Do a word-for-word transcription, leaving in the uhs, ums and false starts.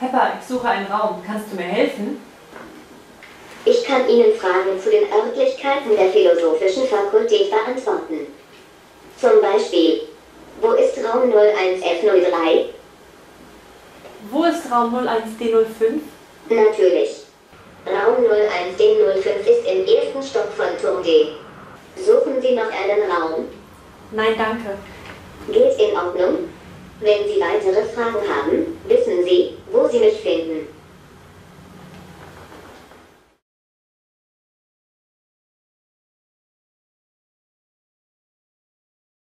Pepper, ich suche einen Raum. Kannst du mir helfen? Ich kann Ihnen Fragen zu den Örtlichkeiten der philosophischen Fakultät beantworten. Zum Beispiel, wo ist Raum null eins F null drei? Wo ist Raum null eins D null fünf? Natürlich. Raum null eins D null fünf ist im ersten Stock von Turm D. Suchen Sie noch einen Raum? Nein, danke. Geht in Ordnung? Wenn Sie weitere Fragen haben, wissen Sie, wo Sie mich